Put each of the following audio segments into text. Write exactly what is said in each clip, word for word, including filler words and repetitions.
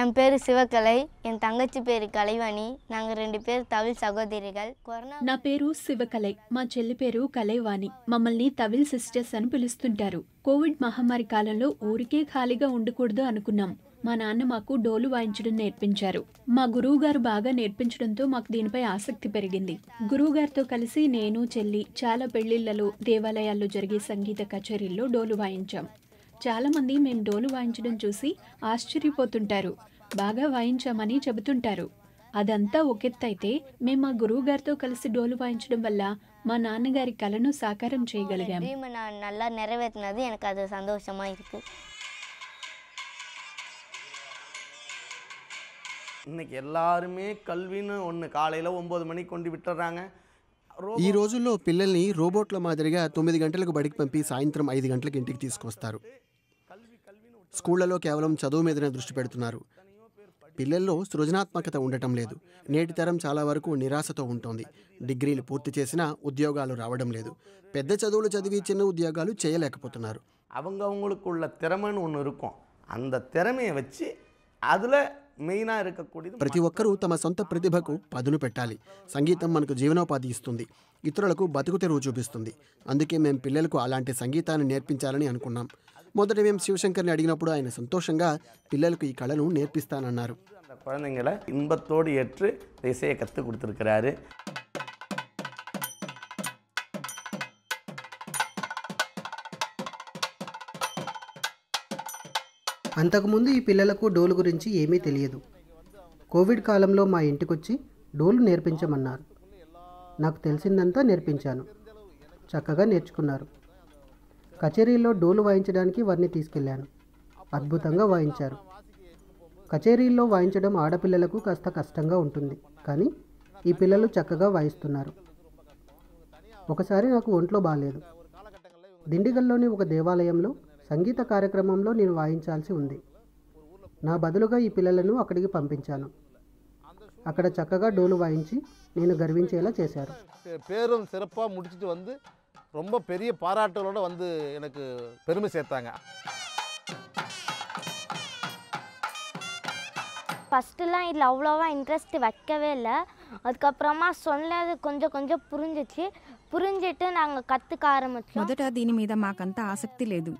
என் பேர் சிவகலை, என் தங்கச்சி பேர் கலைவாணி. நாங்க ரெண்டு பேர் தவில் సహోదరిగల్. నా పేరు శివకలై, మా చెల్లి పేరు కలైవాణి. మమ్మల్ని తవిల్ సిస్టర్స్ అని పిలుస్తుంటారు. కోవిడ్ మహమ్మారి కాలంలో ఊరికే ఖాళీగా ఉండకూడదు అనుకున్నాం. మా నాన్న మాకు డోలు వాయించడం నేర్పించారు. మా గురువుగారు బాగా నేర్పించడంతో మాకు దీనిపై ఆసక్తి పెరిగింది. గురువుగారితో కలిసి నేను చెల్లి చాలా పెళ్లిళ్లలో, దేవాలయాల్లో జరిగే సంగీత కచేరీల్లో డోలు వాయించాం. చాలా మంది మేము డోలు వాయించడం చూసి ఆశ్చర్యపోతుంటారు, బాగా వాయించామని చెబుతుంటారు. అదంతా ఒకెత్తైతే మేము మా గురువుగారితో కలిసి డోలు వాయించడం వల్ల మా నాన్నగారి కళను సాకారం చేయగలిగాము. నల్లా నెరవేర్చినది నాకు అది సంతోషమా ఇరుకు. இன்னைக்கு எல்லாருமே கல்வின்னு ஒன்று காலையில் ஒம்பது மணிக்கு கொண்டு விட்டுறாங்க. ఈ రోజుల్లో పిల్లల్ని రోబోట్ల మాదిరిగా తొమ్మిది గంటలకు బడికి పంపి సాయంత్రం ఐదు గంటలకు ఇంటికి తీసుకొస్తారు. స్కూళ్లలో కేవలం చదువు మీదనే దృష్టి పెడుతున్నారు. పిల్లల్లో సృజనాత్మకత ఉండటం లేదు. నేటి తరం చాలా వరకు నిరాశతో ఉంటుంది. డిగ్రీలు పూర్తి చేసినా ఉద్యోగాలు రావడం లేదు. పెద్ద చదువులు చదివి చిన్న ఉద్యోగాలు చేయలేకపోతున్నారు. అవంగవంగులకుళ్ళ తిరమను ఉన్నరుకం అంద తిరమే వచ్చి అదిలో ప్రతి ఒక్కరూ తమ సొంత ప్రతిభకు పదును పెట్టాలి. సంగీతం మనకు జీవనోపాధి ఇస్తుంది, ఇతరులకు బతుకు తెరువు చూపిస్తుంది. అందుకే మేము పిల్లలకు అలాంటి సంగీతాన్ని నేర్పించాలని అనుకున్నాం. మొదట మేము శివశంకర్ని అడిగినప్పుడు ఆయన సంతోషంగా పిల్లలకు ఈ కళను నేర్పిస్తానన్నారు. ఇన్బత్తోడు ఎట్టు దేశే కత్తు కుడుతున్నారు. అంతకుముందు ఈ పిల్లలకు డోలు గురించి ఏమీ తెలియదు. కోవిడ్ కాలంలో మా ఇంటికొచ్చి డోలు నేర్పించమన్నారు. నాకు తెలిసిందంతా నేర్పించాను. చక్కగా నేర్చుకున్నారు. కచేరీలో డోలు వాయించడానికి వారిని తీసుకెళ్ళాను. అద్భుతంగా వాయించారు. కచేరీల్లో వాయించడం ఆడపిల్లలకు కాస్త కష్టంగా ఉంటుంది, కానీ ఈ పిల్లలు చక్కగా వాయిస్తున్నారు. ఒకసారి నాకు ఒంట్లో బాగాలేదు. దిండిగల్లోని ఒక దేవాలయంలో సంగీత కార్యక్రమంలో నేను వాయించాల్సి ఉంది. నా బదులుగా ఈ పిల్లలను అక్కడికి పంపించాను. అక్కడ చక్కగా డోలు వాయించి నేను గర్వించేలా చేశారు. పేరు సిరప్పా ముడిచిట్టు వంద రొమ్మ పెరియ పారాటలోడ వంద ఎనకు పెరుమ చేర్తాంగ. ஃபஸ்ட்டுலாம் இதில் அவ்வளோவா இன்ட்ரெஸ்ட் வைக்கவே இல்லை. அதுக்கப்புறமா சொன்னது கொஞ்சம் கொஞ்சம் పురింజిచి పురింజిట్టు నాకు కత్తుక ఆరంభించాం. మొదట దీని మీద మాకంత ఆసక్తి లేదు.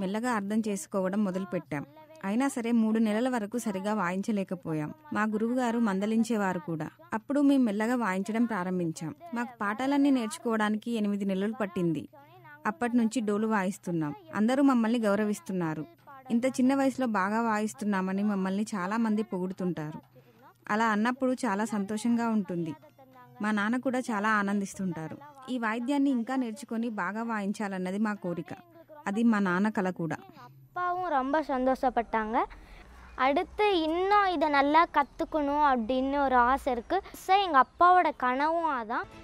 మెల్లగా అర్థం చేసుకోవడం మొదలుపెట్టాం. అయినా సరే మూడు నెలల వరకు సరిగా వాయించలేకపోయాం. మా గురువుగారు మందలించేవారు కూడా. అప్పుడు మేము మెల్లగా వాయించడం ప్రారంభించాం. మాకు పాఠాలన్నీ నేర్చుకోవడానికి ఎనిమిది నెలలు పట్టింది. అప్పటి నుంచి డోలు వాయిస్తున్నాం. అందరూ మమ్మల్ని గౌరవిస్తున్నారు. ఇంత చిన్న వయసులో బాగా వాయిస్తున్నామని మమ్మల్ని చాలామంది పొగుడుతుంటారు. అలా అన్నప్పుడు చాలా సంతోషంగా ఉంటుంది. మా నాన్న కూడా చాలా ఆనందిస్తుంటారు. ఈ వాయిద్యాన్ని ఇంకా నేర్చుకొని బాగా వాయించాలన్నది మా కోరిక. అది మా నాన్న కళ కూడా. అప్పావు రొంబ సంతోషపట్టాంగ. அடுத்து இன்னும் இதை நல்லா கற்றுக்கணும் அப்படின்னு ஒரு ஆசை இருக்குது. சார் எங்கள் அப்பாவோட கனவும் அதான்.